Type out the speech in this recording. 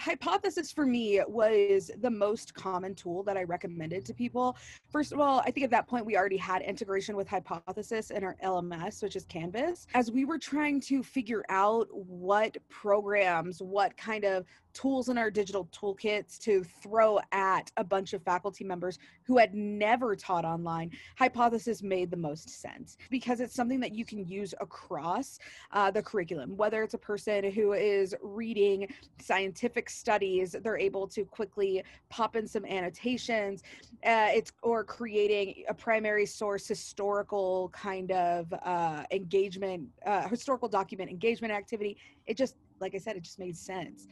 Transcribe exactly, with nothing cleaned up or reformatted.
Hypothesis for me was the most common tool that I recommended to people. First of all, I think at that point we already had integration with Hypothesis in our L M S, which is Canvas. As we were trying to figure out what programs, what kind of tools in our digital toolkits to throw at a bunch of faculty members who had never taught online, Hypothesis made the most sense because it's something that you can use across uh, the curriculum. Whether it's a person who is reading scientific studies, they're able to quickly pop in some annotations, uh, it's or creating a primary source historical kind of uh, engagement, uh, historical document engagement activity. It just, like I said, it just made sense.